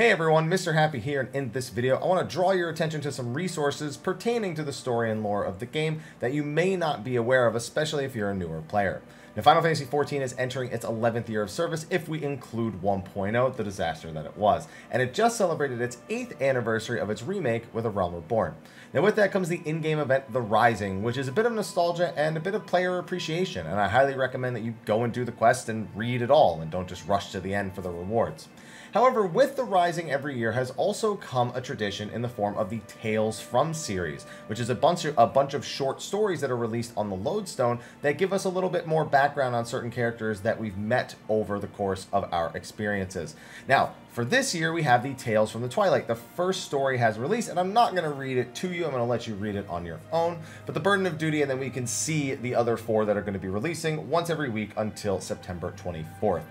Hey everyone, Mr. Happy here, and in this video I want to draw your attention to some resources pertaining to the story and lore of the game that you may not be aware of, especially if you're a newer player. Now, Final Fantasy XIV is entering its 11th year of service if we include 1.0, the disaster that it was, and it just celebrated its 8th anniversary of its remake with A Realm Reborn. Now, with that comes the in-game event, The Rising, which is a bit of nostalgia and a bit of player appreciation, and I highly recommend that you go and do the quest and read it all, and don't just rush to the end for the rewards. However, with The Rising every year has also come a tradition in the form of the Tales from series, which is a bunch of short stories that are released on the Lodestone that give us a little bit more background on certain characters that we've met over the course of our experiences. Now, for this year, we have the Tales from the Twilight. The first story has released, and I'm not going to read it to you. I'm going to let you read it on your own. But the Burden of Duty, and then we can see the other four that are going to be releasing once every week until September 24th.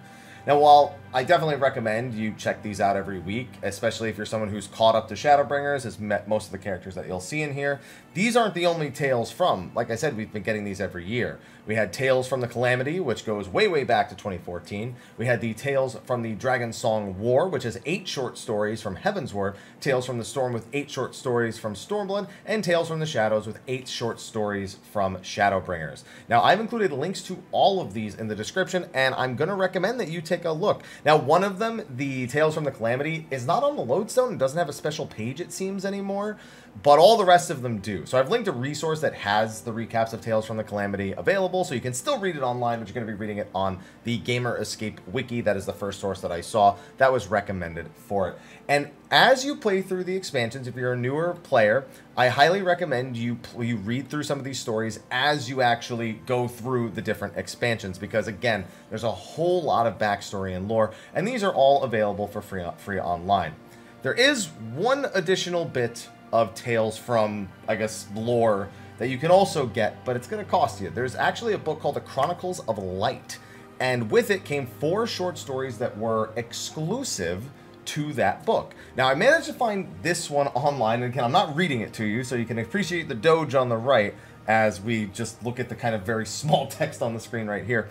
Now, while I definitely recommend you check these out every week, especially if you're someone who's caught up to Shadowbringers, has met most of the characters that you'll see in here, these aren't the only Tales from. Like I said, we've been getting these every year. We had Tales from the Calamity, which goes way, way back to 2014. We had the Tales from the Dragon Song War, which has 8 short stories from Heavensward, Tales from the Storm with 8 short stories from Stormblood, and Tales from the Shadows with 8 short stories from Shadowbringers. Now, I've included links to all of these in the description, and I'm going to recommend that you take a look. Now, one of them, the Tales from the Calamity, is not on the Lodestone and doesn't have a special page, it seems, anymore, but all the rest of them do. So I've linked a resource that has the recaps of Tales from the Calamity available, so you can still read it online, but you're going to be reading it on the Gamer Escape Wiki. That is the first source that I saw that was recommended for it. And as you play through the expansions, if you're a newer player, I highly recommend you read through some of these stories as you actually go through the different expansions, because again, there's a whole lot of backstory and lore, and these are all available for free online. There is one additional bit of Tales from, I guess, lore that you can also get, but it's going to cost you. There's actually a book called The Chronicles of Light, and with it came 4 short stories that were exclusive to that book. Now, I managed to find this one online, and again, I'm not reading it to you, so you can appreciate the doge on the right as we just look at the kind of very small text on the screen right here.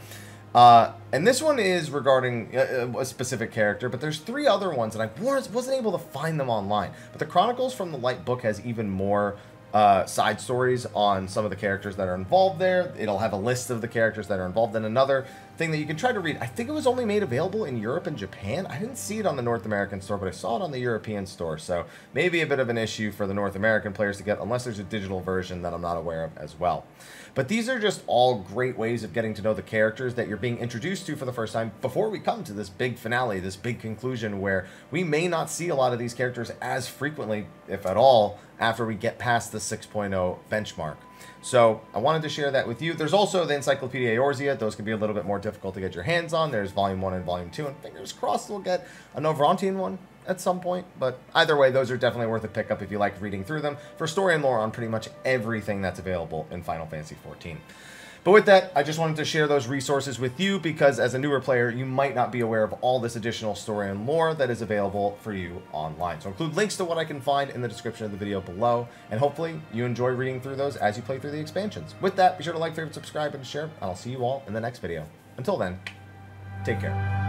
And this one is regarding a specific character, but there's 3 other ones, and I wasn't able to find them online. But the Chronicles from the Light book has even more side stories on some of the characters that are involved there. It'll have a list of the characters that are involved in another thing that you can try to read. I think it was only made available in Europe and Japan. I didn't see it on the North American store, but I saw it on the European store, so maybe a bit of an issue for the North American players to get, unless there's a digital version that I'm not aware of as well. But these are just all great ways of getting to know the characters that you're being introduced to for the first time before we come to this big finale, this big conclusion, where we may not see a lot of these characters as frequently, if at all, after we get past the 6.0 benchmark. So I wanted to share that with you. There's also the Encyclopedia Eorzea. Those can be a little bit more difficult to get your hands on. There's Volume 1 and Volume 2, and fingers crossed we'll get a Novrantian one at some point. But either way, those are definitely worth a pickup if you like reading through them for story and lore on pretty much everything that's available in Final Fantasy XIV. But with that, I just wanted to share those resources with you, because as a newer player, you might not be aware of all this additional story and lore that is available for you online. So include links to what I can find in the description of the video below, and hopefully you enjoy reading through those as you play through the expansions. With that, be sure to like, favorite, subscribe, and share, and I'll see you all in the next video. Until then, take care.